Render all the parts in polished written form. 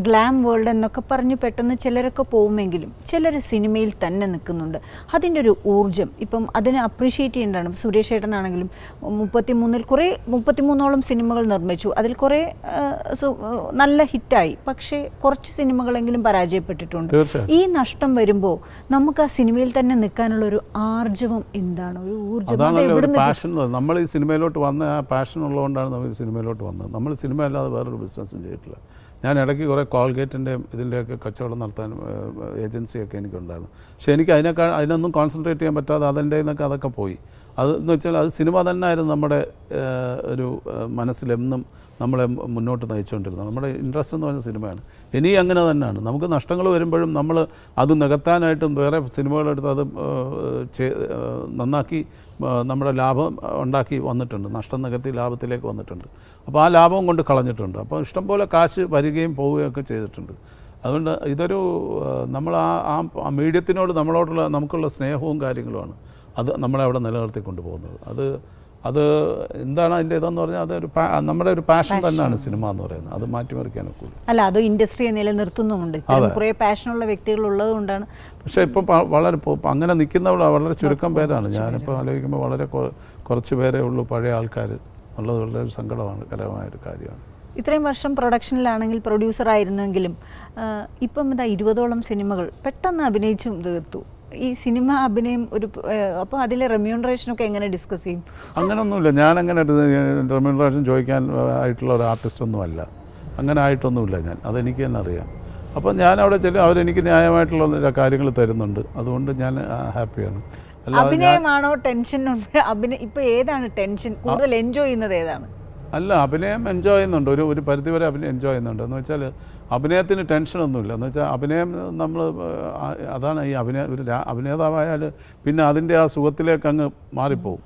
glam world and Nakaparnu pattern, the Cheleraka Pomangilum, Cheller is cinemail tan and the Kununda. Hadindu Urjum, Ipam Adana appreciated in Suresh Chettan Anagilum, Mupatimunal Kore, Mupatimunolam cinemagal Narmechu, Adil Kore, so Nalla Hitai, Pakshe, Korch cinemagal Anglim Paraja Petitun. E Nashtam Verimbo, Namaka cinemail tan and the Kanaluru Arjum Indano, Urjum. Passion, the number is cinemalo to one, passion alone down the cinemalo to one. The number is cinemala business in Jetla. I had a Colgate and a Kachal agency. I don't concentrate on the other day in the Kadakapoi. Other cinema than I numbered Manasilemnum, numbered Munota the Chantel, numbered interest in the cinema. Any younger than none, Namka Nastangalo, Embrum, numbered Adun Nagatan item, where cinema at the Nanaki, numbered Lava, Ondaki on the Tund, Nastanagati Lava Telek on the Tund. Upon Lava on the Kalanatund, upon Stambola Kashi, Varigame, Poe, Kachel. Either Namala, immediately know Namala, Namkula Snare, home guiding loan. Other Namada Nalarthi Kundu. Other in the passion than cinema or other Martimer can. Alado industry and Eleanor Tunund, passion of Victor Lunda. Shape of Pangan and the Kinda Valar should come better. Janapa, Corchivere, Lupari, Alcar, Allar Sangalan, Karavana Carrion. ഇത്രയും വർഷം പ്രൊഡക്ഷനിലാണെങ്കിൽ producer ആയിരുന്നെങ്കിലും ഇപ്പം ദാ 20ഓളം സിനിമകൾ പെട്ടെന്ന് അഭിനയിച്ചു തീർത്തു ഈ cinema അഭിനയം ഒരു അപ്പോൾ അതിലെ റെമ്യൂണറേഷൻ ഒക്കെ എങ്ങനെ ഡിസ്കസ് ചെയ്യും അങ്ങനൊന്നുമില്ല ഞാൻ അങ്ങനെ റെമ്യൂണറേഷൻ ചോദിക്കാൻ ആയിട്ടുള്ള ഒരു ആർട്ടിസ്റ്റ് ഒന്നുമല്ല അങ്ങനെ ആയിട്ടൊന്നുമില്ല ഞാൻ അത് എനിക്ക് തന്നെ അറിയാം അപ്പോൾ ഞാൻ അവിടെ ചെല്ലും അവർ എനിക്ക് ന്യായമായിട്ടുള്ള കാര്യങ്ങൾ തരുന്നുണ്ട് അതുകൊണ്ട് ഞാൻ ഹാപ്പിയാണ് അഭിനയമാണോ ടെൻഷൻ അഭിനയം ഇപ്പോൾ ഏതാണ് ടെൻഷൻ കൂടുതൽ എൻജോയ് ചെയ്യുന്നത് ഏതാണ് Allah, Abinam enjoy the particular enjoy the Nochella. Abinath in attention on Nulla, Abinam number Adana Abinada, Pinadindia, Suvatilla, Kanga, Maripo.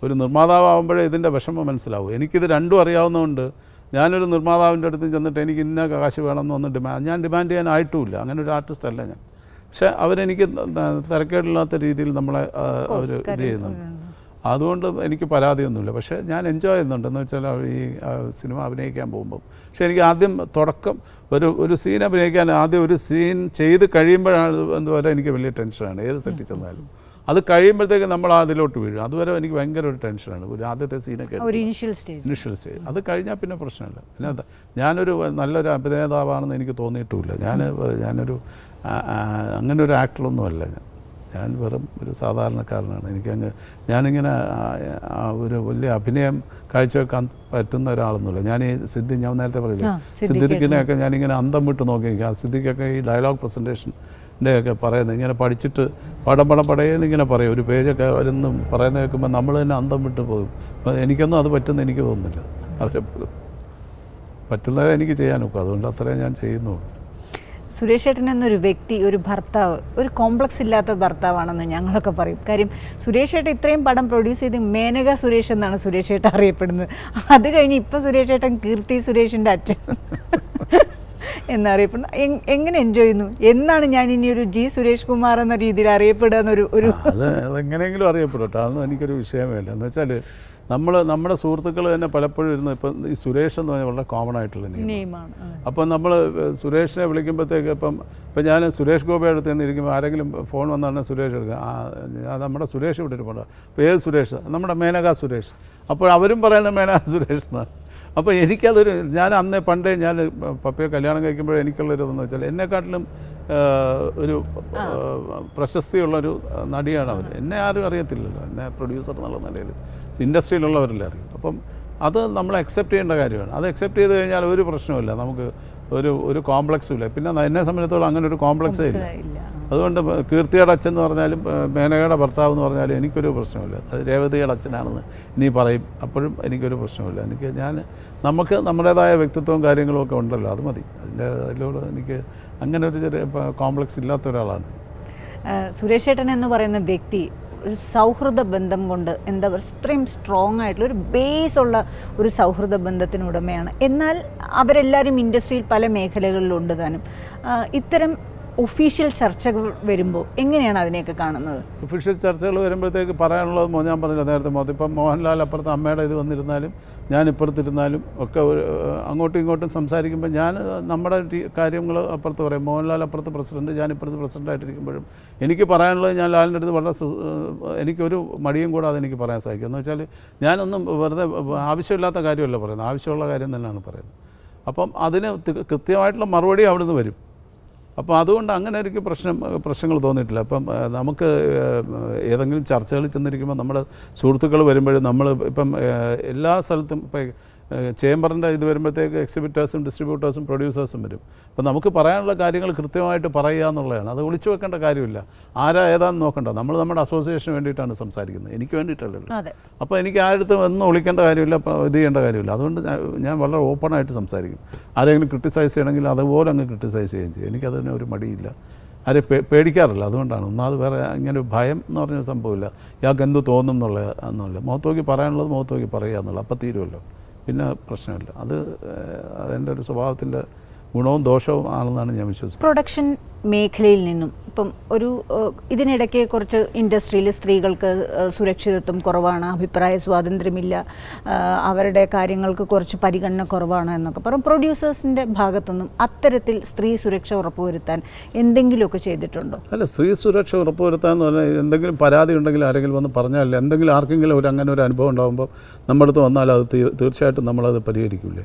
But in the Mada, then the Vashama Manslau. Any kid that undo Ariana, Yanur Nurmada under the Tenik in Nagashivan on the demand, Yan Demandia and I too, and artist Alana. Shall our any kid the circuit lot the deal number? I don't know any paradi on the level. I enjoy the natural cinema. I can boom. She had them thought of come, but would you see a break and other would have seen Chay the Karimba and the other give a tension. Other Karimba take a number of the load to it. Other any wanger or tension would rather see a initial stage. Initial stage. Other Karina in a personal. Another Januru and Nalla Abeda and Nikitoni Tula. Januru I'm going to act on the legend. And were a southern carnival. Yanagana would opinion, culture, pattern, Yani, Siddian, Siddikin, Yaning and Andamutunoga, Siddika dialogue presentation, Deka Parade, Yana Padichit, Padamada Parade, and a parade, page, and the Parana, number and Andamutu. But any can other pattern than any given. But till any Jayanuka, Latharan Chayno. Suresh Chettan എന്നൊരു വ്യക്തി ഒരു ഭർത്താവ് ഒരു complex ഇല്ലാത്ത ഭർത്താവാണെന്ന് ഞങ്ങളൊക്കെ പറയും കാര്യം സുരേഷ് ചേട്ടൻ ഇത്രയും പടം പ്രൊഡ്യൂസ് ചെയ്തു മേനക സുരേഷ് എന്നാണ് സുരേഷ് ചേട്ടൻ അറിയപ്പെടുന്നത് അത് കഴിഞ്ഞ് ഇപ്പോ സുരേഷ് ചേട്ടൻ കീർത്തി സുരേഷിന്റെ അച്ഛൻ എന്നറിയപ്പെടുന്നു എങ്ങനെ എൻജോയ് ചെയ്യുന്നു എന്നാണ് ഞാൻ ഇനി ഒരു ജി സുരേഷ് കുമാർ എന്ന രീതിയിൽ അറിയപ്പെടുന്ന ഒരു ഒരു അത് എങ്ങനെയെങ്കിലും അറിയപ്പെടട്ടെ അതൊന്നും എനിക്കൊരു വിഷയമല്ല എന്ന് വെച്ചാൽ നമ്മൾ നമ്മുടെ സുഹൃത്തുക്കൾ തന്നെ പലപ്പോഴും ഇരുന്ന് ഇപ്പോ ഈ സുരേഷ് എന്ന് പറഞ്ഞാൽ വളരെ കോമൺ ആയിട്ടുള്ള നെയിമാണ് അപ്പോൾ നമ്മൾ സുരേഷിനെ വിളിക്കുമ്പോഴത്തേക്ക് ഇപ്പോ ഞാൻ സുരേഷ് ഗോപി അടുത്ത് നിന്ന് ഇരിക്കുമ്പോൾ ആരെങ്കിലും ഫോൺ വന്നാണ് സുരേഷ് എടുക്കുക ആ നമ്മുടെ സുരേഷ് ഇവിടെ ഇരിപ്പുണ്ട് പേര് സുരേഷ് നമ്മുടെ മേനക സുരേഷ് അപ്പോൾ അവരും പറയുന്ന മേനക സുരേഷ് എന്നാണ് അപ്പോൾ എനിക്കതൊരു ഞാൻ അന്നേ പണ്ടേ ഞാൻ പപ്പയെ കല്യാണം കഴിക്കുമ്പോൾ എനിക്കുള്ളൊരിതെന്ന് വെച്ചാൽ എന്നെക്കാട്ടിലും ഒരു പ്രശസ്തിയുള്ളൊരു നടിയാണ് അവർ എന്നെ ആരും അറിയത്തില്ലല്ലോ എന്നെ പ്രൊഡ്യൂസർ എന്നുള്ള നിലയിൽ ഇൻഡസ്ട്രിയിലുള്ളവരെല്ലാം അറിയും അപ്പം അത് നമ്മൾ അക്സെപ്റ്റ് ചെയ്യേണ്ട കാര്യമാണ് അത് അക്സെപ്റ്റ് ചെയ്ത് കഴിഞ്ഞാൽ ഒരു പ്രശ്നവുമില്ല നമുക്ക് ഒരു കോംപ്ലക്സും ഇല്ല പിന്നെ എന്നെ സംബന്ധിച്ചിടത്തോളം അങ്ങനെ ഒരു കോംപ്ലക്സേ ഇല്ല അതുകൊണ്ട് കീർത്തിയുടെ അച്ഛൻ എന്ന് പറഞ്ഞാലും മേനകയുടെ ഭർത്താവ് എന്ന് പറഞ്ഞാലും എനിക്കൊരു പ്രശ്നമില്ല അത് രേവതിയുടെ അച്ഛനാണെന്ന് ഇനി പറയും അപ്പോഴും എനിക്കൊരു പ്രശ്നമില്ല എനിക്ക് ഞാൻ നമുക്ക് നമ്മുടേതായ വ്യക്തിത്വവും കാര്യങ്ങളും ഒക്കെ ഉണ്ടല്ലോ അത് മതി അതിൻ്റെ അതിലൂടെ എനിക്ക് അങ്ങനെ ഒരു ചെറിയ കോംപ്ലക്സ് ഇല്ലാത്ത ഒരാളാണ് സുരേഷ് ചേട്ടൻ എന്ന് പറയുന്ന വ്യക്തി ഒരു സൗഹൃദ ബന്ധം കൊണ്ട് എന്താ പറയുക സ്ട്രോങ് ആയിട്ടുള്ള ഒരു ബേസ് ഉള്ള ഒരു സൗഹൃദ ബന്ധത്തിന് ഉടമയാണ് എന്നാൽ അവരെല്ലാവരും ഇൻഡസ്ട്രിയിൽ പല മേഖലകളിലുണ്ട് താനും ഇത്തരം official church വരുമ്പോൾ എങ്ങനെയാണ് അതിനെയൊക്കെ കാണുന്നത് official ചർച്ചകൾ വരുമ്പോഴത്തേക്ക് പറയാനുള്ളത് ഞാൻ പറഞ്ഞില്ല നേരത്തെ മാത്രം ഇപ്പോ മോഹൻലാൽ അപ്പുറത്ത് അമ്മയുടെ ഇത് വന്നിരുന്നാലും ഞാൻ ഇപ്പുറത്തിരുന്നാലും ഒക്കെ അങ്ങോട്ടും ഇങ്ങോട്ടും സംസാരിക്കുമ്പോൾ ഞാൻ നമ്മുടെ കാര്യങ്ങൾ അപ്പുറത്ത് പറയും മോഹൻലാൽ അപ്പുറത്ത് പ്രസിഡന്റ് ഞാൻ ഇപ്പുറത്ത് പ്രസിഡന്റ് ആയിട്ടിരിക്കുമ്പോഴും എനിക്ക് പറയാനുള്ളത് ഞാൻ ലാലിന്റെ അടുത്ത് വളരെ എനിക്കൊരു മടിയും കൂടാതെ എനിക്ക് പറയാൻ സാധിക്കും എന്ന് വെച്ചാൽ ഞാനൊന്നും വെറുതെ ആവശ്യമില്ലാത്ത കാര്യമല്ല പറയുന്നത് ആവശ്യമുള്ള കാര്യം തന്നെയാണ് പറയുന്നത് അപ്പം അതിനെ കൃത്യമായിട്ടുള്ള മറുപടി അവിടുന്ന് വരും അപ്പോൾ അതുകൊണ്ട് അങ്ങനെ എനിക്ക് പ്രശ്നങ്ങൾ തോന്നിയിട്ടില്ല അപ്പം നമുക്ക് ഏതെങ്കിലും ചർച്ചകളിൽ ചെന്നിരിക്കുമ്പോൾ നമ്മുടെ സുഹൃത്തുക്കൾ വരുമ്പോഴും നമ്മൾ ഇപ്പം എല്ലാ സ്ഥലത്തും ഇപ്പം ചേംബറിൻ്റെ ഇത് വരുമ്പോഴത്തേക്ക് എക്സിബിറ്റേഴ്സും ഡിസ്ട്രിബ്യൂട്ടേഴ്സും പ്രൊഡ്യൂസേഴ്സും വരും അപ്പം നമുക്ക് പറയാനുള്ള കാര്യങ്ങൾ കൃത്യമായിട്ട് പറയുക എന്നുള്ളതാണ് അത് ഒളിച്ചു വെക്കേണ്ട കാര്യമില്ല ആരാ ഏതാണെന്ന് നോക്കണ്ട നമ്മൾ നമ്മുടെ അസോസിയേഷന് വേണ്ടിയിട്ടാണ് സംസാരിക്കുന്നത് എനിക്ക് വേണ്ടിയിട്ടല്ലല്ലോ അപ്പോൾ എനിക്ക് ആരുടെടുത്തും ഒന്നും ഒളിക്കേണ്ട കാര്യമില്ല ഇത് ചെയ്യേണ്ട കാര്യമില്ല അതുകൊണ്ട് ഞാൻ വളരെ ഓപ്പണായിട്ട് സംസാരിക്കും ആരെങ്കിലും ക്രിട്ടിസൈസ് ചെയ്യണമെങ്കിൽ അതുപോലെ അങ്ങ് ക്രിട്ടിസൈസ് ചെയ്യുകയും ചെയ്യും എനിക്കതിന് ഒരു മടിയില്ല ആരെ പേടിക്കാറില്ല അതുകൊണ്ടാണ് ഒന്നാമത് വേറെ ഇങ്ങനെ ഭയം എന്ന് പറഞ്ഞ സംഭവമില്ല ഇയാൾക്ക് എന്ത് തോന്നും എന്നുള്ള എന്നല്ല മുഖത്തോക്കി പറയാനുള്ളത് മുഖത്തോക്കി പറയുക എന്നുള്ളത് അപ്പം തീരുമല്ലോ പിന്നെ പ്രശ്നമില്ല അത് അതിൻ്റെ ഒരു സ്വഭാവത്തിൻ്റെ ഗുണവും ദോഷവും ആണെന്നാണ് ഞാൻ വിശ്വസിക്കുന്നത് പ്രൊഡക്ഷൻ മേഖലയിൽ നിന്നും ഇപ്പം ഒരു ഇതിനിടയ്ക്ക് കുറച്ച് ഇൻഡസ്ട്രിയിൽ സ്ത്രീകൾക്ക് സുരക്ഷിതത്വം കുറവാണ് അഭിപ്രായ സ്വാതന്ത്ര്യമില്ല അവരുടെ കാര്യങ്ങൾക്ക് കുറച്ച് പരിഗണന കുറവാണ് എന്നൊക്കെ പറയും പ്രൊഡ്യൂസേഴ്സിൻ്റെ ഭാഗത്തുനിന്നും അത്തരത്തിൽ സ്ത്രീ സുരക്ഷ ഉറപ്പുവരുത്താൻ എന്തെങ്കിലുമൊക്കെ ചെയ്തിട്ടുണ്ടോ അല്ല സ്ത്രീ സുരക്ഷ ഉറപ്പുവരുത്താൻ എന്ന് പറഞ്ഞാൽ എന്തെങ്കിലും പരാതി ഉണ്ടെങ്കിൽ ആരെങ്കിലും വന്ന് പറഞ്ഞാലേ എന്തെങ്കിലും ആർക്കെങ്കിലും ഒരു അങ്ങനെ ഒരു അനുഭവം ഉണ്ടാകുമ്പോൾ നമ്മുടെ അടുത്ത് വന്നാൽ അത് തീർച്ചയായിട്ടും നമ്മളത് പരിഹരിക്കില്ലേ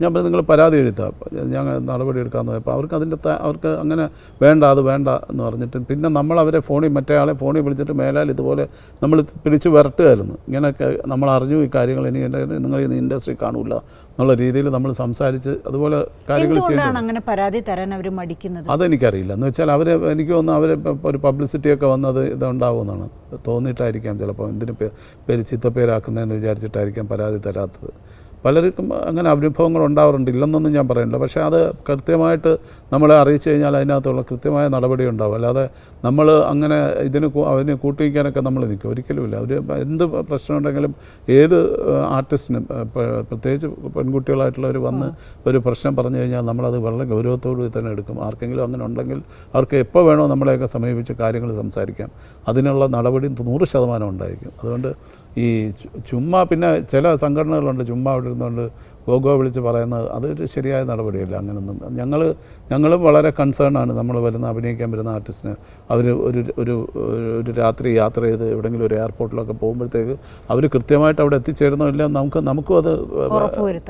ഞാൻ പറഞ്ഞു നിങ്ങൾ പരാതി എഴുതാം ഞാൻ നടപടിയെടുക്കാമെന്ന് പറഞ്ഞപ്പോൾ അവർക്ക് അങ്ങനെ വേണ്ട അത് വേണ്ട എന്ന് പറഞ്ഞിട്ട് പിന്നെ നമ്മളവരെ മറ്റേ ആളെ ഫോണിൽ വിളിച്ചിട്ട് മേലാൽ ഇതുപോലെ നമ്മൾ പിടിച്ച് വരട്ടുകയായിരുന്നു ഇങ്ങനെയൊക്കെ നമ്മൾ അറിഞ്ഞു ഈ കാര്യങ്ങൾ ഇനി നിങ്ങൾ ഇന്ന് ഇൻഡസ്ട്രി കാണില്ല എന്നുള്ള രീതിയിൽ നമ്മൾ സംസാരിച്ച് അതുപോലെ കാര്യങ്ങൾ ചെയ്യുന്നത് അതെനിക്കറിയില്ല എന്ന് വെച്ചാൽ എനിക്ക് തോന്നുന്നു അവർ ഒരു പബ്ലിസിറ്റിയൊക്കെ വന്നത് ഇതുണ്ടാവുമെന്നാണ് തോന്നിയിട്ടായിരിക്കാം ചിലപ്പോൾ എന്തിന് പേര് ചീത്തപ്പേരാക്കുന്നതെന്ന് വിചാരിച്ചിട്ടായിരിക്കാം പരാതി തരാത്തത് പലർക്കും അങ്ങനെ അനുഭവങ്ങൾ ഉണ്ടാവാറുണ്ട് ഇല്ലെന്നൊന്നും ഞാൻ പറയുന്നില്ല പക്ഷേ അത് കൃത്യമായിട്ട് നമ്മളെ അറിയിച്ചു കഴിഞ്ഞാൽ അതിനകത്തുള്ള കൃത്യമായ നടപടി ഉണ്ടാവും അല്ലാതെ നമ്മൾ അങ്ങനെ അതിനെ കൂട്ടിവയ്ക്കാനൊക്കെ നമ്മൾ നിൽക്കും ഒരിക്കലുമില്ല അവർ എന്ത് പ്രശ്നമുണ്ടെങ്കിലും ഏത് ആർട്ടിസ്റ്റിനും പ്രത്യേകിച്ച് പെൺകുട്ടികളായിട്ടുള്ളവർ വന്ന് ഒരു പ്രശ്നം പറഞ്ഞു കഴിഞ്ഞാൽ നമ്മളത് വളരെ ഗൗരവത്തോടു തന്നെ എടുക്കും ആർക്കെങ്കിലും അങ്ങനെ ഉണ്ടെങ്കിൽ അവർക്ക് എപ്പോൾ വേണോ നമ്മളെയൊക്കെ സമീപിച്ച് കാര്യങ്ങൾ സംസാരിക്കാം അതിനുള്ള നടപടി 100% ഉണ്ടായിരിക്കും അതുകൊണ്ട് ഈ ചുമ്മാ പിന്നെ ചില സംഘടനകളുണ്ട് ചുമ്മാ അവിടെ ഇരുന്നുകൊണ്ട് ഗോഗോ വിളിച്ച് പറയുന്നത് അതൊരു ശരിയായ നടപടിയല്ല അങ്ങനെയൊന്നും ഞങ്ങളും വളരെ കൺസേൺ ആണ് നമ്മൾ അഭിനയിക്കാൻ വരുന്ന ആർട്ടിസ്റ്റിന് അവർ ഒരു ഒരു ഒരു രാത്രി യാത്ര ചെയ്ത് എവിടെയെങ്കിലും ഒരു എയർപോർട്ടിലൊക്കെ പോകുമ്പോഴത്തേക്ക് അവർ കൃത്യമായിട്ട് അവിടെ എത്തിച്ചേരുന്നോ ഇല്ല നമുക്കും അത്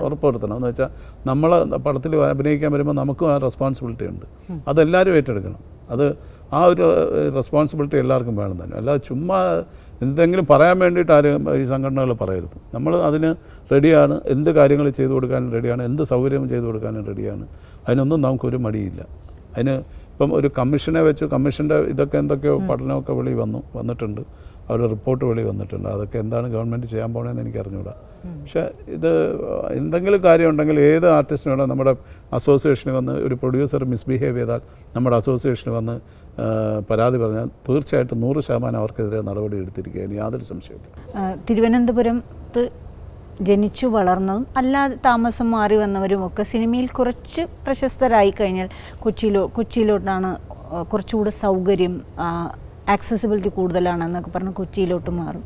ഉറപ്പുവരുത്തണം എന്ന് വെച്ചാൽ നമ്മൾ പടത്തിൽ അഭിനയിക്കാൻ വരുമ്പോൾ നമുക്കും ആ റെസ്പോൺസിബിലിറ്റി ഉണ്ട് അതെല്ലാവരും ഏറ്റെടുക്കണം അത് ആ ഒരു റെസ്പോൺസിബിലിറ്റി എല്ലാവർക്കും വേണം തന്നെ അല്ലാതെ ചുമ്മാ എന്തെങ്കിലും പറയാൻ വേണ്ടിയിട്ട് ആരും ഈ സംഘടനകൾ പറയരുത് നമ്മൾ അതിന് റെഡിയാണ് എന്ത് കാര്യങ്ങൾ ചെയ്തു കൊടുക്കാനും റെഡിയാണ് എന്ത് സൗകര്യം ചെയ്തു കൊടുക്കാനും റെഡിയാണ് അതിനൊന്നും നമുക്കൊരു മടിയില്ല അതിന് ഇപ്പം ഒരു കമ്മീഷനെ വെച്ച് കമ്മീഷൻ്റെ ഇതൊക്കെ എന്തൊക്കെയോ പഠനമൊക്കെ വന്നിട്ടുണ്ട് അവരുടെ റിപ്പോർട്ട് വന്നിട്ടുണ്ട് അതൊക്കെ എന്താണ് ഗവൺമെൻറ് ചെയ്യാൻ പോകണമെന്ന് എനിക്ക് അറിഞ്ഞുകൂടാ പക്ഷേ ഇത് എന്തെങ്കിലും കാര്യമുണ്ടെങ്കിൽ ഏത് ആർട്ടിസ്റ്റിന് വേണം നമ്മുടെ അസോസിയേഷന് വന്ന് ഒരു പ്രൊഡ്യൂസർ മിസ്ബിഹേവ് ചെയ്താൽ നമ്മുടെ അസോസിയേഷന് വന്ന് പരാതി പറഞ്ഞാൽ തീർച്ചയായിട്ടും 100% അവർക്കെതിരെ നടപടി എടുത്തിരിക്കുകയാണ് യാതൊരു സംശയമില്ല തിരുവനന്തപുരത്ത് ജനിച്ചു വളർന്നതും അല്ലാതെ താമസം മാറി വന്നവരും ഒക്കെ സിനിമയിൽ കുറച്ച് പ്രശസ്തരായി കഴിഞ്ഞാൽ കൊച്ചിയിലോട്ടാണ് കുറച്ചുകൂടെ സൗകര്യം ആക്സസിബിലിറ്റി കൂടുതലാണെന്നൊക്കെ പറഞ്ഞ് കൊച്ചിയിലോട്ട് മാറും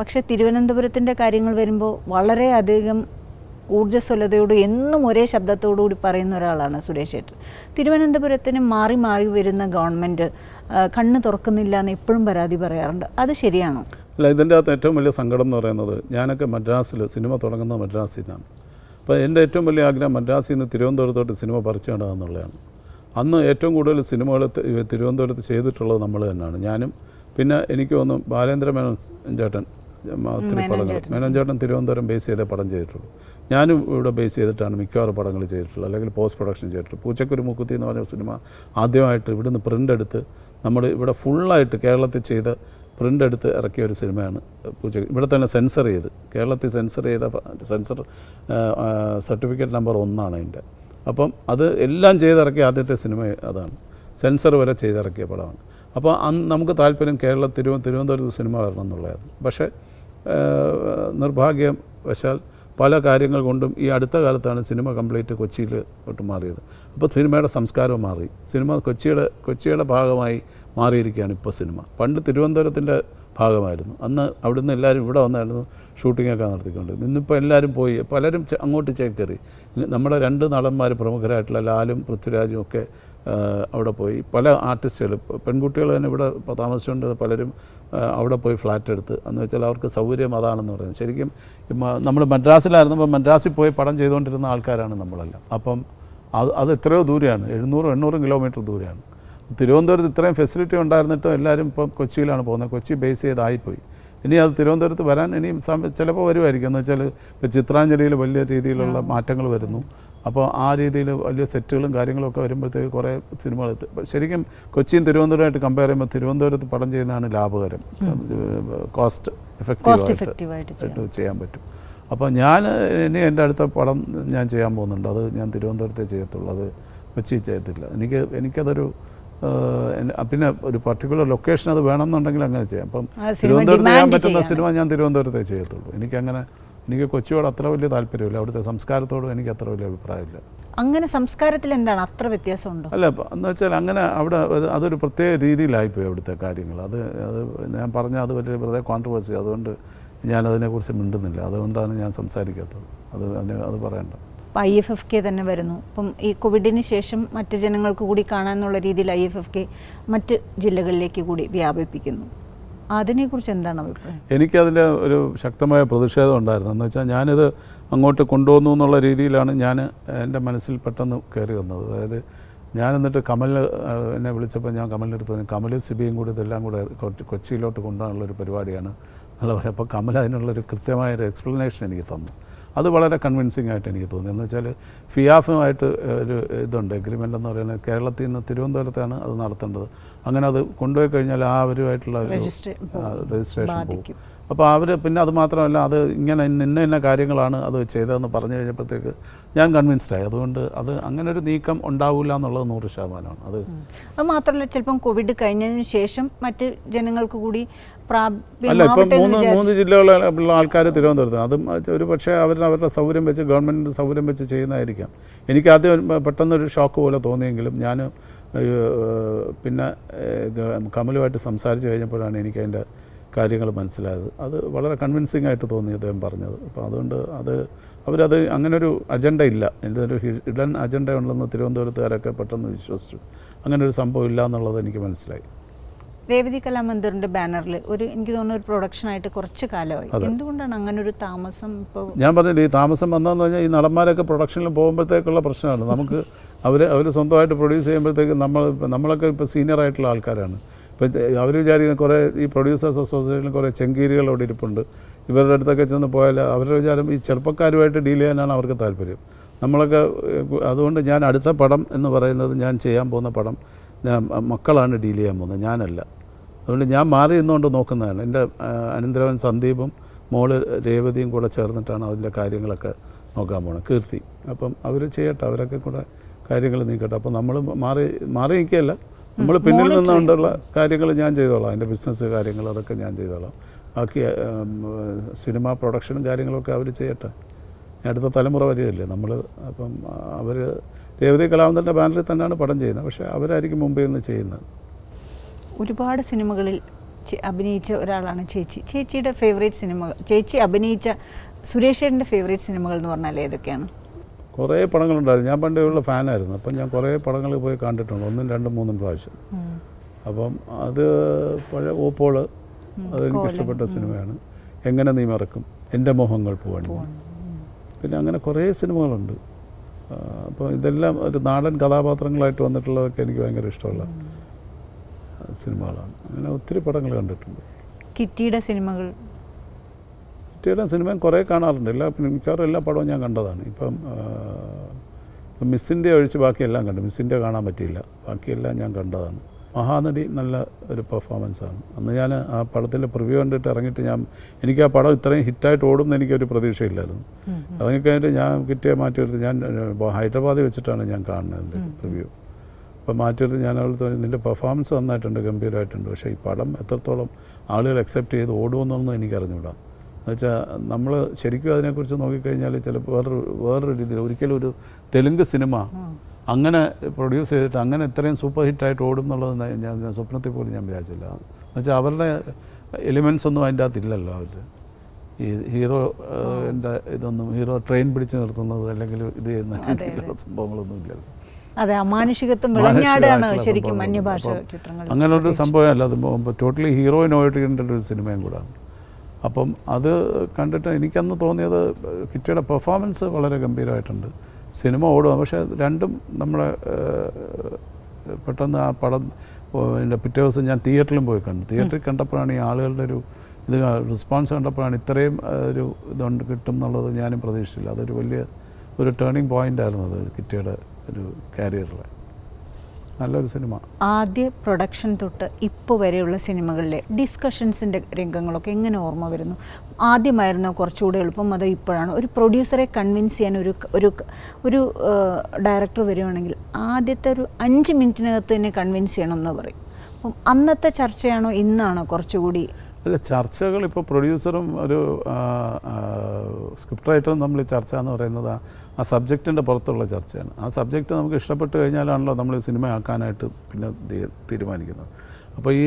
പക്ഷേ തിരുവനന്തപുരത്തിൻ്റെ കാര്യങ്ങൾ വരുമ്പോൾ വളരെയധികം ഊർജ്ജസ്വലതയോട് എന്നും ഒരേ ശബ്ദത്തോടു കൂടി പറയുന്ന ഒരാളാണ് സുരേഷ് ചേട്ടൻ തിരുവനന്തപുരത്തിന് മാറി മാറി വരുന്ന ഗവൺമെൻറ് കണ്ണ് തുറക്കുന്നില്ല എന്ന് എപ്പോഴും പരാതി പറയാറുണ്ട് അത് ശരിയാണോ അല്ല ഇതിൻ്റെ അകത്ത് ഏറ്റവും വലിയ സങ്കടം എന്ന് പറയുന്നത് ഞാനൊക്കെ മദ്രാസിൽ സിനിമ തുടങ്ങുന്നത് മദ്രാസിലാണ് അപ്പോൾ എൻ്റെ ഏറ്റവും വലിയ ആഗ്രഹം മദ്രാസിൽ നിന്ന് തിരുവനന്തപുരത്തോട്ട് സിനിമ പറിച്ചു വിടുക എന്നുള്ളതാണ് അന്ന് ഏറ്റവും കൂടുതൽ സിനിമകൾ തിരുവനന്തപുരത്ത് ചെയ്തിട്ടുള്ളത് നമ്മൾ തന്നെയാണ് ഞാനും പിന്നെ എനിക്ക് തോന്നുന്നു ബാലേന്ദ്ര മേനോൻ ചേട്ടൻ ഒത്തിരി പടങ്ങൾ മേനോൻ ചേട്ടൻ തിരുവനന്തപുരം ബേസ് ചെയ്തേ പടം ചെയ്തിട്ടുള്ളൂ ഞാനും ഇവിടെ ബേസ് ചെയ്തിട്ടാണ് മിക്കവാറും പടങ്ങൾ ചെയ്തിട്ടുള്ളത് അല്ലെങ്കിൽ പോസ്റ്റ് പ്രൊഡക്ഷൻ ചെയ്തിട്ടുള്ളൂ പൂച്ചക്കുരു മൂക്കുത്തി എന്ന് പറഞ്ഞ സിനിമ ആദ്യമായിട്ട് ഇവിടുന്ന് പ്രിൻ്റ് എടുത്ത് നമ്മൾ ഇവിടെ ഫുള്ളായിട്ട് കേരളത്തിൽ ചെയ്ത് print at the Rakiri cinema, but then a censor is Kerala censor is the censor certificate number 1. Upon other Elan Jayaraka cinema Adan, censor were a Chayaraka. Upon Namkatalpin and Kerala Tirun cinema are Bashe Nurbhagia Vashal. Palakariangal Gondum, Yadata Galatan, cinema complete to Cochila or to Maria. But cinema Samskara Mari. Cinema Cochila Pagamai, Mari Canipa cinema. Panda Tirundar in the Pagamai. Anna out in the Larry shooting a gun at the country. In the Palarim Poy, Palarim Ango to Chakari. Namada under Alamari Promograt, Lalim, Putraj, okay, out of Poy, Pala artist, Pengutil and Patamasund, the Palarim, out of Poy flattered, and the Chalaka Savuri Madan and Sherikim. Number Madrasila, Madrasi Poy, Patanjay don't turn Alcaran and the Malala. Upon other Thero Durian, Nor kilometer Durian. Tirundar the train facility on Darnet, Larim Cochil and upon the Cochi base at Ipoy. Any other Tirundar to Varan, any some Chalapo very very Ganachal, the Chitranjali, Valeri, Martangal Verno, upon Ari, the Settle and Garingo, Korea, cinema. Sherikim, Cochin Tirundar to compare him with Tirundar to Patanjay and Labor. Cost effective. Upon Yana, any end at the Padam Yanjamon and other Yantirundar, the Jayatula, Cochi Jayatilla, any other. And a particular location of the Vanam and Langaja. The cinema and the under the jail. Any Kangana, Nikocho, Atravil, Alperi, some scarto, any Catholic pride. Angana some scartil and then after with your son. Angana, other reporte, really life with the cardinal, other Parna, the controversy, other under Yana, the Negotiaman, the other under some side other veranda. IFFK then never know. COVID initiation, Matajangal Kudi Kana, no lady the IFFK, Mat Jilagalaki would be Abipikin. Adani Kuchendana. Any Kadala Shaktamaya Pradesha on Darthan, Yana the Angota Kondo, no lady, Yana, and a Manasil Patan carry on the Yana that a Kamala never lets upon Yakamal, Kamalis being good at the language Cochilo to Kondan Perivadiana, and Kamala in a little Kritama explanation in Etham. That's very convincing. I think that FIAF is an agreement in Kerala, Tirundaratana, and registration. If I have a convinced I don't under the income on Daula no Shaman. A matter like Chilpon Covid Kainian Shesham, Matti General Kugudi, Prab, government, കാര്യങ്ങൾ മനസ്സിലായത് അത് വളരെ convincing ആയിട്ട് തോന്നി അദ്ദേഹം പറഞ്ഞു അപ്പോൾ അതുകൊണ്ട് അവരത് അങ്ങനെ ഒരു അജണ്ട ഇല്ല എന്തൊരു ഹിഡൻ അജണ്ട ഉണ്ടെന്ന് തിരുവനന്തപുരത്തുകാരൊക്കെ പെട്ടെന്ന് വിശ്വസിച്ചു അങ്ങനെ ഒരു സംഭവം ഇല്ല എന്നുള്ളത് എനിക്ക് മനസ്സിലായി രേവതി കലാമന്ദിറിന്റെ ബാനറിൽ ഒരു എനിക്ക് തോന്നുന്ന ഒരു പ്രൊഡക്ഷൻ ആയിട്ട് കുറച്ച് കാലമായി എന്തുകൊണ്ടാണ് അങ്ങനെ ഒരു താമസം ഇപ്പോൾ ഞാൻ പറഞ്ഞില്ലേ ഈ താമസം വന്നതെന്ന് പറഞ്ഞാൽ ഈ നടന്മാരൊക്കെ പ്രൊഡക്ഷനിൽ പോകുമ്പോഴത്തേക്കുള്ള പ്രശ്നമാണ് നമുക്ക് അവര് സ്വന്തമായിട്ട് പ്രൊഡ്യൂസ് ചെയ്യുമ്പോഴത്തേക്ക് നമ്മളൊക്കെ ഇപ്പോൾ സീനിയർ ആയിട്ടുള്ള ആൾക്കാരാണ് Every Jari Korea producers association Korea Chengiri or Dipunda. If I read the kitchen the boil, average Chalpaka delay and an hour Katalperi. Namalaka Adunda Jan Aditha Padam and the Varana Jan Cheyam Bona Padam, Makala and Deliam on the Janella. Only Yamari known to Nokan and Andra and Sandibum, Molar, Revadin, Koda Charnatana, the Kiring Laka, Nogamona, Kirthi. Upon average chair, Tavaraka Koda, Kiringal and Nikata, Namala Mari Kela. നമ്മൾ പിന്നിൽ നിന്നുകൊണ്ട് കാര്യങ്ങൾ ഞാൻ ചെയ്തോളാം എൻ്റെ business കാര്യങ്ങളൊക്കെ ഞാൻ ചെയ്തോളാം ബാക്കി സിനിമ പ്രൊഡക്ഷനും കാര്യങ്ങളൊക്കെ അവർ ചെയ്യട്ടെ അടുത്ത തലമുറ വരില്ലേ നമ്മൾ അപ്പം അവർ രേവതി കലാമന്ദിരന്റെ ബാനറിൽ തന്നെയാണ് പടം ചെയ്യുന്നത് പക്ഷേ അവരായിരിക്കും മുമ്പേ നിന്ന് ചെയ്യുന്നത് ഒരുപാട് സിനിമകളിൽ അഭിനയിച്ച ഒരാളാണ് ചേച്ചി ചേച്ചിയുടെ ഫേവറേറ്റ് സിനിമകൾ ചേച്ചി അഭിനയിച്ച സുരേഷ് ചേട്ടന്റെ ഫേവറേറ്റ് സിനിമകൾ എന്ന് പറഞ്ഞാൽ ഏതൊക്കെയാണ് Korea Pangal, Yapan fan, Panjan Korea Pangal content on the random moon price. Above other Opola, other Kishapata cinema, Engana the American, Endemo Hungal Puan. Pinangana Korea cinema. The Lam at the Nadan Kalabatrang light on the Tula can go and restore cinema. You know, three Patangal under Kitida cinema. Cinema Korea canal, Nella, Pincarella, Padonia, and Miss India, Richibaki Lang and Miss India Gana Matilla, Akila, Yangandan, Mahanati നല്ല ഒരു പെർഫോമൻസാണ്. അന്ന് ഞാൻ ആ പടത്തിലെ preview കണ്ടിട്ട് ഇറങ്ങിയിട്ട് ഞാൻ എനിക്ക് ആ പടം ഇത്രയും ഹിറ്റായിട്ട് ഓടുമെന്ന് എനിക്കൊരു പ്രതീക്ഷയില്ലായിരുന്നു. ഇറങ്ങിക്കഴിഞ്ഞിട്ട് ഞാൻ കിട്ടിയ മാറ്റിയെടുത്ത് ഞാൻ ഹൈദരാബാദിൽ വെച്ചിട്ടാണ് ഞാൻ കാണുന്നത് പ്രിവ്യൂ. അപ്പോൾ മാറ്റിയെടുത്ത് ഞാൻ അവൾക്ക് നിൻ്റെ പെർഫോമൻസ് നന്നായിട്ടുണ്ട്, ഗംഭീരമായിട്ടുണ്ട്, പക്ഷേ ഈ പടം എത്രത്തോളം ആളുകൾ അക്സെപ്റ്റ് ചെയ്ത് ഓടുമെന്നൊന്നും എനിക്കറിഞ്ഞൂടാം. എന്നുവെച്ചാൽ നമ്മൾ ശരിക്കും അതിനെക്കുറിച്ച് നോക്കിക്കഴിഞ്ഞാൽ ചിലപ്പോൾ വേറൊരു രീതിയിൽ ഒരിക്കലും ഒരു തെലുങ്ക് സിനിമ അങ്ങനെ പ്രൊഡ്യൂസ് ചെയ്തിട്ട് അങ്ങനെ ഇത്രയും സൂപ്പർ ഹിറ്റായിട്ട് ഓടും എന്നുള്ളത് ഞാൻ സ്വപ്നത്തിൽ പോലും ഞാൻ വിചാരിച്ചില്ല. എന്നുവെച്ചാൽ അവരുടെ എലിമെൻസ് ഒന്നും അതിൻ്റെ അകത്തില്ലല്ലോ. അവർ ഈ ഹീറോൻ്റെ ഇതൊന്നും ഹീറോ ട്രെയിൻ പിടിച്ച് നിർത്തുന്നത് അല്ലെങ്കിൽ ഇത് ചെയ്യുന്ന രീതിയിലുള്ള സംഭവങ്ങളൊന്നും ഇല്ലല്ലോ. അങ്ങനെ ഒരു സംഭവമല്ല, അത് ടോട്ടലി ഹീറോയിനോയിട്ടൊരു സിനിമയും കൂടാണ്. അപ്പം അത് കണ്ടിട്ട് എനിക്കന്ന് തോന്നിയത് കിറ്റയുടെ പെർഫോമൻസ് വളരെ ഗംഭീരമായിട്ടുണ്ട്, സിനിമ ഓടുക, പക്ഷേ രണ്ടും നമ്മളെ പെട്ടെന്ന് ആ പടം എൻ്റെ പിറ്റേ ദിവസം ഞാൻ തിയേറ്ററിലും പോയി കണ്ടു. തിയേറ്ററിൽ കണ്ടപ്പോഴാണ് ഈ ആളുകളുടെ ഒരു ഇത് റെസ്പോൺസ് കണ്ടപ്പോഴാണ് ഇത്രയും ഒരു ഇതുകൊണ്ട് കിട്ടും എന്നുള്ളത് ഞാനും പ്രതീക്ഷിച്ചില്ല. അതൊരു വലിയ ഒരു ടേണിംഗ് പോയിൻ്റ് ആയിരുന്നു അത് കിറ്റയുടെ ഒരു കരിയറിൽ. നല്ലൊരു സിനിമ. ആദ്യ പ്രൊഡക്ഷൻ തൊട്ട് ഇപ്പോൾ വരെയുള്ള സിനിമകളിലെ ഡിസ്കഷൻസിൻ്റെ രംഗങ്ങളൊക്കെ എങ്ങനെ ഓർമ്മ വരുന്നു? ആദ്യമായിരുന്നോ കുറച്ചുകൂടെ എളുപ്പം, അതോ ഇപ്പോഴാണോ? ഒരു പ്രൊഡ്യൂസറെ കൺവിൻസ് ചെയ്യാൻ ഒരു ഡയറക്ടർ വരുവാണെങ്കിൽ ആദ്യത്തെ ഒരു 5 മിനിറ്റിനകത്ത് തന്നെ കൺവിൻസ് ചെയ്യണം എന്ന് പറയും. അപ്പം അന്നത്തെ ചർച്ചയാണോ ഇന്നാണോ കുറച്ചുകൂടി? അല്ല, ചർച്ചകൾ ഇപ്പോൾ പ്രൊഡ്യൂസറും ഒരു സ്ക്രിപ്റ്റ് റൈറ്ററും തമ്മിൽ ചർച്ച എന്ന് പറയുന്നത് ആ സബ്ജക്റ്റിൻ്റെ പുറത്തുള്ള ചർച്ചയാണ്. ആ സബ്ജക്റ്റ് നമുക്ക് ഇഷ്ടപ്പെട്ട് കഴിഞ്ഞാലാണല്ലോ നമ്മൾ സിനിമ ആക്കാനായിട്ട് പിന്നെ തീരുമാനിക്കുന്നത്. അപ്പോൾ ഈ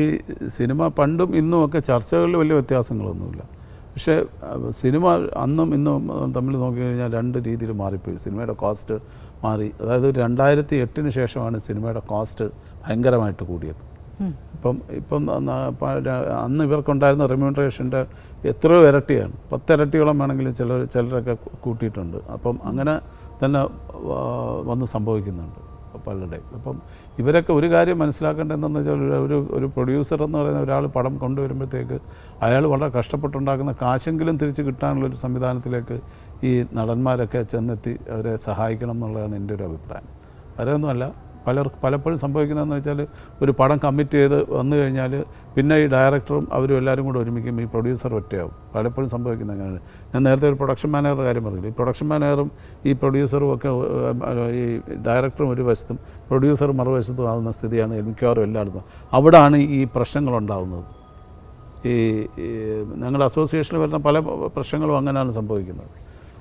സിനിമ പണ്ടും ഇന്നും ഒക്കെ ചർച്ചകളിൽ വലിയ വ്യത്യാസങ്ങളൊന്നുമില്ല. പക്ഷേ സിനിമ അന്നും ഇന്നും തമ്മിൽ നോക്കിക്കഴിഞ്ഞാൽ രണ്ട് രീതിയിൽ മാറിപ്പോയി. സിനിമയുടെ കോസ്റ്റ് മാറി. അതായത് 2008 ശേഷമാണ് സിനിമയുടെ കോസ്റ്റ് ഭയങ്കരമായിട്ട് കൂടിയത്. ഇപ്പം അന്ന് ഇവർക്കുണ്ടായിരുന്ന റെമ്യൂണറേഷൻ്റെ എത്രയോ ഇരട്ടിയാണ്, 10 ഇരട്ടിയോളം വേണമെങ്കിൽ ചിലരൊക്കെ കൂട്ടിയിട്ടുണ്ട്. അപ്പം അങ്ങനെ തന്നെ വന്ന് സംഭവിക്കുന്നുണ്ട് പലരുടെയും. അപ്പം ഇവരൊക്കെ ഒരു കാര്യം മനസ്സിലാക്കേണ്ടതെന്ന് വെച്ചാൽ ഒരു ഒരു പ്രൊഡ്യൂസർ എന്ന് പറയുന്ന ഒരാൾ പടം കൊണ്ടുവരുമ്പോഴത്തേക്ക് അയാൾ വളരെ കഷ്ടപ്പെട്ടുണ്ടാക്കുന്ന കാശെങ്കിലും തിരിച്ച് കിട്ടാനുള്ളൊരു സംവിധാനത്തിലേക്ക് ഈ നടന്മാരൊക്കെ ചെന്നെത്തി അവരെ സഹായിക്കണം എന്നുള്ളതാണ് എൻ്റെ ഒരു അഭിപ്രായം. വരെയൊന്നുമല്ല, പലപ്പോഴും സംഭവിക്കുന്നതെന്ന് വെച്ചാൽ ഒരു പടം കമ്മിറ്റ് ചെയ്ത് വന്നു കഴിഞ്ഞാൽ പിന്നെ ഈ ഡയറക്ടറും അവരും എല്ലാവരും കൂടെ ഒരുമിക്കും, ഈ പ്രൊഡ്യൂസർ ഒറ്റയാവും. പലപ്പോഴും സംഭവിക്കുന്നത് അങ്ങനെയാണ്. ഞാൻ നേരത്തെ ഒരു പ്രൊഡക്ഷൻ മാനേജറുടെ കാര്യം പറഞ്ഞില്ല. ഈ പ്രൊഡക്ഷൻ മാനേജറും ഈ പ്രൊഡ്യൂസറും ഒക്കെ ഈ ഡയറക്ടറും ഒരു വശത്തും പ്രൊഡ്യൂസറും മറുവശത്തും ആകുന്ന സ്ഥിതിയാണ് മിക്കവാറും എല്ലായിടത്തും. അവിടാണ് ഈ പ്രശ്നങ്ങളുണ്ടാകുന്നത്. ഈ ഞങ്ങളുടെ അസോസിയേഷനിൽ വരുന്ന പല പ്രശ്നങ്ങളും അങ്ങനെയാണ് സംഭവിക്കുന്നത്.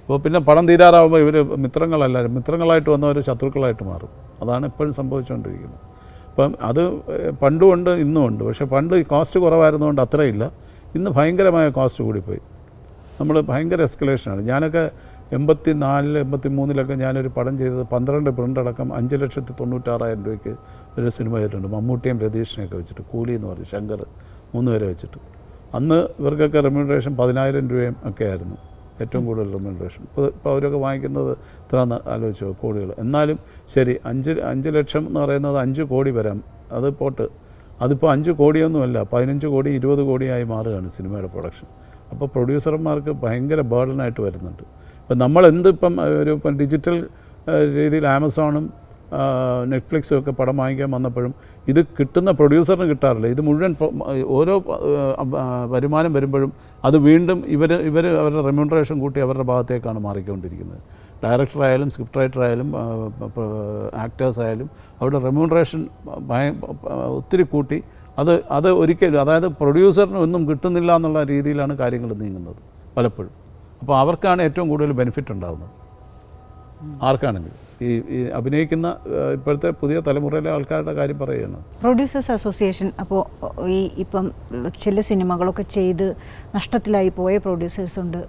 അപ്പോൾ പിന്നെ പടം തീരാറാവുമ്പോൾ ഇവർ മിത്രങ്ങളായിട്ട് വന്നവർ ശത്രുക്കളായിട്ട് മാറും. അതാണ് ഇപ്പോഴും സംഭവിച്ചുകൊണ്ടിരിക്കുന്നത്. അപ്പം അത് പണ്ടുമുണ്ട് ഇന്നുമുണ്ട്. പക്ഷേ പണ്ട് ഈ കോസ്റ്റ് കുറവായിരുന്നുകൊണ്ട് അത്രയില്ല, ഇന്ന് ഭയങ്കരമായ കോസ്റ്റ് കൂടിപ്പോയി. നമ്മൾ ഭയങ്കര എസ്കലേഷനാണ്. ഞാനൊക്കെ 84, 83 ഞാനൊരു പടം ചെയ്തത് 12 പ്രിൻ്റ് അടക്കം 5,96,000 രൂപയ്ക്ക് ഒരു സിനിമ ചെയ്തിട്ടുണ്ട്. മമ്മൂട്ടിയും രതീഷിനെയൊക്കെ വെച്ചിട്ട്, കൂലി എന്ന് പറഞ്ഞു, ശങ്കർ 3 പേരെ വെച്ചിട്ട്. അന്ന് ഇവർക്കൊക്കെ റെമ്യൂണറേഷൻ 10,000 രൂപയും ഒക്കെ ആയിരുന്നു, ഏറ്റവും കൂടുതൽ റെമ്യൂണറേഷൻ. ഇപ്പോൾ അവരൊക്കെ വാങ്ങിക്കുന്നത് ഇത്രയെന്ന് ആലോചിച്ചോ, കോടികൾ. എന്നാലും ശരി, 5 ലക്ഷം എന്ന് പറയുന്നത് 5 കോടി വരാം, അത് പോട്ട്. അതിപ്പോൾ 5 കോടിയൊന്നുമല്ല, 15 കോടി 20 കോടിയായി മാറുകയാണ് സിനിമയുടെ പ്രൊഡക്ഷൻ. അപ്പോൾ പ്രൊഡ്യൂസർമാർക്ക് ഭയങ്കര ബേർഡനായിട്ട് വരുന്നുണ്ട്. ഇപ്പം നമ്മളെന്തിപ്പം ഒരു ഡിജിറ്റൽ രീതിയിൽ ആമസോണും നെറ്റ്ഫ്ലിക്സും ഒക്കെ പടം വാങ്ങിക്കാൻ വന്നപ്പോഴും ഇത് കിട്ടുന്ന പ്രൊഡ്യൂസറിന് കിട്ടാറില്ല. ഇത് മുഴുവൻ ഓരോ വരുമാനം വരുമ്പോഴും അത് വീണ്ടും ഇവർ അവരുടെ റെമ്യൂണറേഷൻ കൂട്ടി അവരുടെ ഭാഗത്തേക്കാണ് മാറിക്കൊണ്ടിരിക്കുന്നത്. ഡയറക്ടറായാലും സ്ക്രിപ്റ്റ് റൈറ്ററായാലും ആക്ടേഴ്സായാലും അവരുടെ റെമ്യൂണറേഷൻ ഒത്തിരി കൂട്ടി അത് ഒരിക്കലും, അതായത് പ്രൊഡ്യൂസറിന് ഒന്നും കിട്ടുന്നില്ല എന്നുള്ള രീതിയിലാണ് കാര്യങ്ങൾ നീങ്ങുന്നത് പലപ്പോഴും. അപ്പോൾ അവർക്കാണ് ഏറ്റവും കൂടുതൽ ബെനിഫിറ്റ് ഉണ്ടാകുന്നത്. ആർക്കാണെങ്കിലും ഈ അഭിനയിക്കുന്ന ഇപ്പോഴത്തെ പുതിയ തലമുറയിലെ ആൾക്കാരുടെ കാര്യം പറയുകയാണ്. പ്രൊഡ്യൂസേഴ്സ് അസോസിയേഷൻ അപ്പോൾ ഈ ഇപ്പം ചില സിനിമകളൊക്കെ ചെയ്ത് നഷ്ടത്തിലായി പോയ പ്രൊഡ്യൂസേഴ്സുണ്ട്,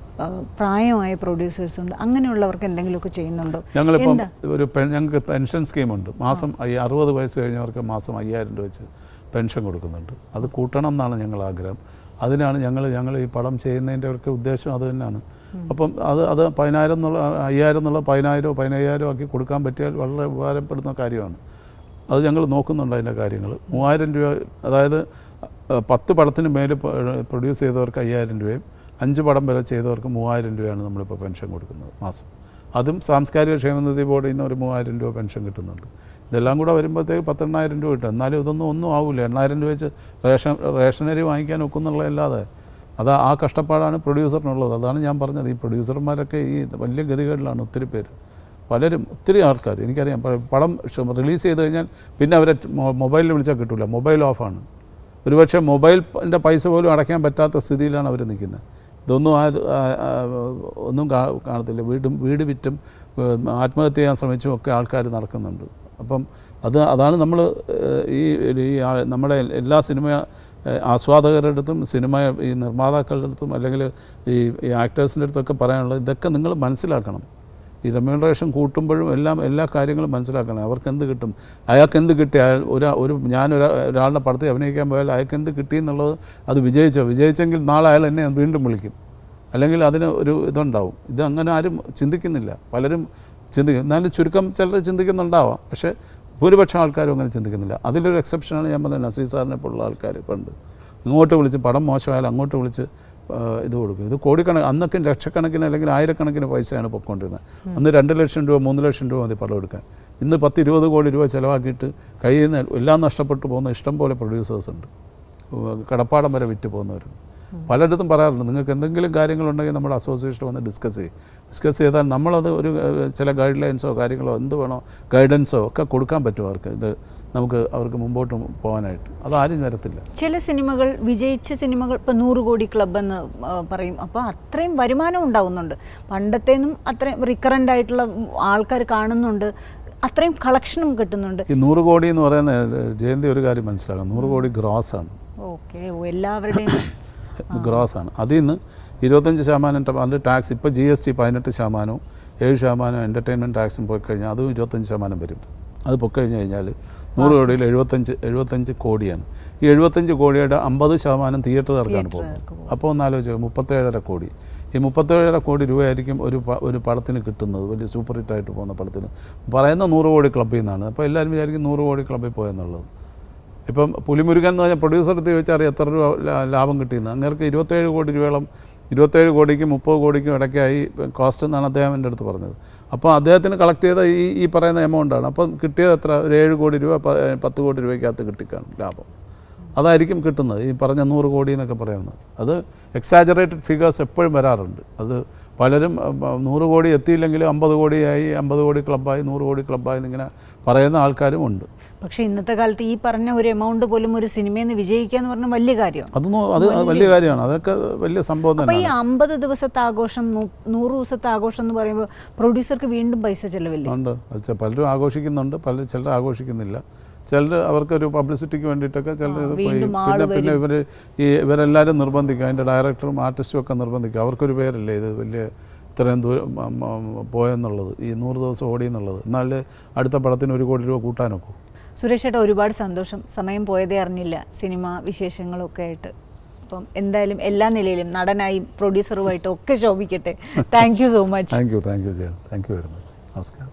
പ്രായമായ പ്രൊഡ്യൂസേഴ്സുണ്ട്. അങ്ങനെയുള്ളവർക്ക് എന്തെങ്കിലുമൊക്കെ ചെയ്യുന്നുണ്ടോ? ഞങ്ങളിപ്പം ഞങ്ങൾക്ക് പെൻഷൻ സ്കീമുണ്ട്. മാസം 60 വയസ്സ് കഴിഞ്ഞവർക്ക് മാസം 5,000 രൂപ വെച്ച് പെൻഷൻ കൊടുക്കുന്നുണ്ട്. അത് കൂട്ടണം എന്നാണ് ഞങ്ങളുടെ ആഗ്രഹം. അതിനാണ് ഞങ്ങൾ ഈ പടം ചെയ്യുന്നതിൻ്റെ ഒക്കെ ഉദ്ദേശം അത് തന്നെയാണ്. അപ്പം അത് 10,000 എന്നുള്ള 5,000 15,000 ആക്കി കൊടുക്കാൻ പറ്റിയാൽ വളരെ ഉപകാരപ്പെടുന്ന കാര്യമാണ്. അത് ഞങ്ങൾ നോക്കുന്നുണ്ട് അതിൻ്റെ കാര്യങ്ങൾ. 3,000 രൂപ, അതായത് 10 പടത്തിന് മേലെ പ്രൊഡ്യൂസ് ചെയ്തവർക്ക് 5,000 രൂപയും 5 പടം വരെ ചെയ്തവർക്ക് 3,000 രൂപയാണ് നമ്മളിപ്പോൾ പെൻഷൻ കൊടുക്കുന്നത് മാസം. അതും സാംസ്കാരിക ക്ഷേമനിധി ബോർഡിൽ നിന്ന് ഒരു 3,000 രൂപ പെൻഷൻ കിട്ടുന്നുണ്ട്. ഇതെല്ലാം കൂടെ വരുമ്പോഴത്തേക്ക് 18000 രൂപ കിട്ടും. എന്നാലും ഇതൊന്നും ഒന്നും ആവില്ല. 8000 രൂപ വെച്ച് റേഷനറി വാങ്ങിക്കാൻ ഒക്കുന്നുള്ളതല്ലാതെ അത് ആ കഷ്ടപ്പാടാണ് പ്രൊഡ്യൂസറിനുള്ളത്. അതാണ് ഞാൻ പറഞ്ഞത്, ഈ പ്രൊഡ്യൂസർമാരൊക്കെ ഈ വലിയ ഗതികേടിലാണ് ഒത്തിരി പേര്, പലരും ഒത്തിരി ആൾക്കാർ. എനിക്കറിയാം പടം റിലീസ് ചെയ്ത് കഴിഞ്ഞാൽ പിന്നെ അവരെ മൊബൈലിൽ വിളിച്ചാൽ കിട്ടില്ല, മൊബൈൽ ഓഫാണ്. ഒരുപക്ഷെ മൊബൈലിൻ്റെ പൈസ പോലും അടയ്ക്കാൻ പറ്റാത്ത സ്ഥിതിയിലാണ് അവർ നിൽക്കുന്നത്. ഇതൊന്നും ഒന്നും കാണത്തില്ല. വീട് വിറ്റും ആത്മഹത്യ ചെയ്യാൻ ശ്രമിച്ചും ഒക്കെ ആൾക്കാർ നടക്കുന്നുണ്ട്. അപ്പം അതാണ് നമ്മൾ ഈ നമ്മുടെ എല്ലാ സിനിമ ആസ്വാദകരുടെ അടുത്തും സിനിമ ഈ നിർമ്മാതാക്കളുടെ അടുത്തും അല്ലെങ്കിൽ ഈ ആക്ടേഴ്സിൻ്റെ അടുത്തൊക്കെ പറയാനുള്ളത്, ഇതൊക്കെ നിങ്ങൾ മനസ്സിലാക്കണം. ഈ റെമ്യൂണറേഷൻ കൂട്ടുമ്പോഴും എല്ലാ കാര്യങ്ങളും മനസ്സിലാക്കണം. അവർക്ക് എന്ത് കിട്ടും, അയാൾക്ക് എന്ത് കിട്ടി, ഞാനൊരാളുടെ പടത്തിൽ അഭിനയിക്കാൻ പോയാൽ അയാൾക്ക് എന്ത് കിട്ടി എന്നുള്ളത്, അത് വിജയിച്ചെങ്കിൽ നാളെ അയാൾ എന്നെ വീണ്ടും വിളിക്കും, അല്ലെങ്കിൽ അതിന് ഒരു ഇതുണ്ടാവും. ഇത് അങ്ങനെ ആരും ചിന്തിക്കുന്നില്ല, പലരും ചിന്തിക്കും. എന്നാലും ചുരുക്കം ചിലർ ചിന്തിക്കുന്നുണ്ടാവാം, പക്ഷേ ഭൂരിപക്ഷം ആൾക്കാരും അങ്ങനെ ചിന്തിക്കുന്നില്ല. അതിലൊരു എക്സെപ്ഷനാണ് ഞാൻ പറഞ്ഞത്, നസീർ സാറിനെ പോലുള്ള ആൾക്കാർ. പണ്ട് ഇങ്ങോട്ട് വിളിച്ച് പടം മോശമായാലും അങ്ങോട്ട് വിളിച്ച് ഇത് കൊടുക്കും. ഇത് കോടിക്കണക്കിന്, അന്നൊക്കെ ലക്ഷക്കണക്കിന് അല്ലെങ്കിൽ ആയിരക്കണക്കിന് പൈസയാണ് പൊയ്ക്കൊണ്ടിരുന്നത്. അന്ന് 2 ലക്ഷം രൂപ 3 ലക്ഷം രൂപ മതി പടം എടുക്കാൻ. ഇന്ന് 10-20 കോടി രൂപ ചിലവാക്കിയിട്ട് കയ്യിൽ നിന്ന് എല്ലാം നഷ്ടപ്പെട്ടു പോകുന്ന ഇഷ്ടം പോലെ പ്രൊഡ്യൂസേഴ്സ് ഉണ്ട്, കടപ്പാടം വരെ വിറ്റ് പോകുന്നവരുണ്ട്. പലയിടത്തും പറയാറുണ്ട്, നിങ്ങൾക്ക് എന്തെങ്കിലും കാര്യങ്ങളുണ്ടെങ്കിൽ നമ്മുടെ അസോസിയേഷൻ വന്ന് ഡിസ്കസ് ചെയ്താൽ നമ്മളത് ഒരു ചില ഗൈഡ് ലൈൻസോ കാര്യങ്ങളോ എന്ത് വേണോ ഗൈഡൻസോ ഒക്കെ കൊടുക്കാൻ പറ്റും അവർക്ക്. ഇത് അവർക്ക് മുമ്പോട്ട് പോകാനായിട്ട് അതാരും വരത്തില്ല. ചില സിനിമകൾ, വിജയിച്ച സിനിമകൾ ഇപ്പോൾ 100 കോടി ക്ലബ്ബെന്ന് പറയും. അപ്പോൾ അത്രയും വരുമാനം ഉണ്ടാവുന്നുണ്ട്, പണ്ടത്തേന്നും അത്രയും റിക്കറൻ്റ് ആയിട്ടുള്ള ആൾക്കാർ കാണുന്നുണ്ട്, അത്രയും കളക്ഷനും കിട്ടുന്നുണ്ട്. ഈ 100 കോടി എന്ന് പറയുന്ന ജയന്തി ഒരു കാര്യം മനസ്സിലാക്കണം, 100 കോടി ഗ്രോസാണ്. ഓക്കെ, എല്ലാവരുടെയും ഗ്രോസ് ആണ്. അതിൽ നിന്ന് 25% അതിൻ്റെ ടാക്സ്, ഇപ്പോൾ GST 18%, 7% എൻ്റർടൈൻമെൻറ്റ് ടാക്സും പോയി കഴിഞ്ഞാൽ അതും 25% വരും. അത് പൊക്കഴിഞ്ഞ് കഴിഞ്ഞാൽ 100 കോടിയിൽ 75 കോടിയാണ്. ഈ 75 കോടിയുടെ 50% തിയേറ്ററുകാർക്കാണ് പോകുന്നത്. അപ്പോൾ ഒന്നാലോചിക്കുക, 37.5 കോടി. ഈ 37.5 കോടി രൂപയായിരിക്കും ഒരു പടത്തിന് കിട്ടുന്നത്, വലിയ സൂപ്പർ ഹിറ്റായിട്ട് പോകുന്ന പടത്തിന്. പറയുന്ന 100 കോടി ക്ലബ്ബിൽ നിന്നാണ്. അപ്പോൾ എല്ലാവരും വിചാരിക്കും 100 കോടി ക്ലബ്ബിൽ പോയെന്നുള്ളത്. ഇപ്പം പുലിമുരുകൻ എന്ന് പറഞ്ഞാൽ പ്രൊഡ്യൂസർ ചോദിച്ചാൽ എത്ര രൂപ ലാഭം കിട്ടിയെന്ന്. അങ്ങേർക്ക് 27 കോടി രൂപയോളം, 27 കോടിക്കും 30 കോടിക്കും ഇടയ്ക്കായി കോസ്റ്റ് എന്നാണ് അദ്ദേഹം എൻ്റെ അടുത്ത് പറഞ്ഞത്. അപ്പോൾ അദ്ദേഹത്തിന് കളക്ട് ചെയ്ത ഈ പറയുന്ന എമൗണ്ടാണ്. അപ്പോൾ കിട്ടിയത് എത്ര, ഒരു 7 കോടി രൂപ 10 കോടി രൂപയ്ക്കകത്ത് കിട്ടിക്കാണ് ലാഭം. അതായിരിക്കും കിട്ടുന്നത്, ഈ പറഞ്ഞ 100 കോടി എന്നൊക്കെ പറയുന്നത്. അത് എക്സാജറേറ്റഡ് ഫിഗേഴ്സ് എപ്പോഴും വരാറുണ്ട്. അത് പലരും 100 കോടി എത്തിയില്ലെങ്കിലും 50 കോടിയായി, 50 കോടി ക്ലബ്ബായി, 100 കോടി ക്ലബ്ബായി എന്നിങ്ങനെ പറയുന്ന ആൾക്കാരും ഉണ്ട്. പക്ഷേ ഇന്നത്തെ കാലത്ത് ഈ പറഞ്ഞ ഒരു എമൗണ്ട് പോലും ഒരു സിനിമയിൽ നിന്ന് വിജയിക്കുക എന്ന് പറഞ്ഞാൽ വലിയ കാര്യമാണ്. അത് വലിയ കാര്യമാണ്, അതൊക്കെ വലിയ സംഭവം തന്നെ. അപ്പോൾ ഈ 50 ദിവസത്തെ ആഘോഷം, 100 ദിവസത്തെ ആഘോഷം എന്ന് പറയുമ്പോൾ പ്രൊഡ്യൂസർക്ക് വീണ്ടും പൈസ ചെലവില്ല ഉണ്ട്. പലരും ആഘോഷിക്കുന്നുണ്ട്, ചിലർ ആഘോഷിക്കുന്നില്ല, ചിലർ അവർക്കൊരു പബ്ലിസിറ്റിക്ക് വേണ്ടിയിട്ടൊക്കെ ചിലർ പോയി. പിന്നെ ഇവരെല്ലാവരും നിർബന്ധിക്കും, അതിൻ്റെ ഡയറക്ടറും ആർട്ടിസ്റ്റും ഒക്കെ നിർബന്ധിക്കും. അവർക്കൊരു പേരല്ലേ ഇത് വലിയ ഇത്രയും ദൂരം പോയെന്നുള്ളത്, ഈ 100 ദിവസം ഓടിയെന്നുള്ളത്. എന്നാൽ അടുത്ത പടത്തിന് 1 കോടി രൂപ കൂട്ടാനൊക്കെ. സുരേഷ് ചേട്ടാ, ഒരുപാട് സന്തോഷം. സമയം പോയതേ അറിഞ്ഞില്ല, സിനിമ വിശേഷങ്ങളൊക്കെ ആയിട്ട്. അപ്പം എന്തായാലും എല്ലാ നിലയിലും നടനായും പ്രൊഡ്യൂസറുമായിട്ടും ഒക്കെ ശോഭിക്കട്ടെ. Thank you so much. Thank you very much. നമസ്കാരം.